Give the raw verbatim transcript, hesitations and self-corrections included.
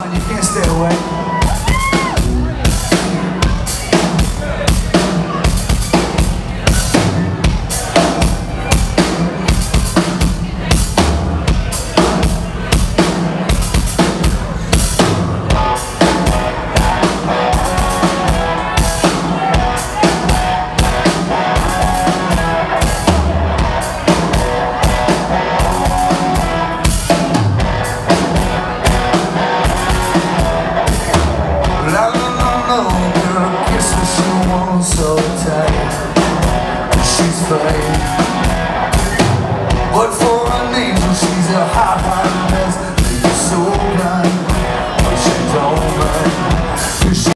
And you can't stay away. So tight, she's fine. But for an angel, she's a high high.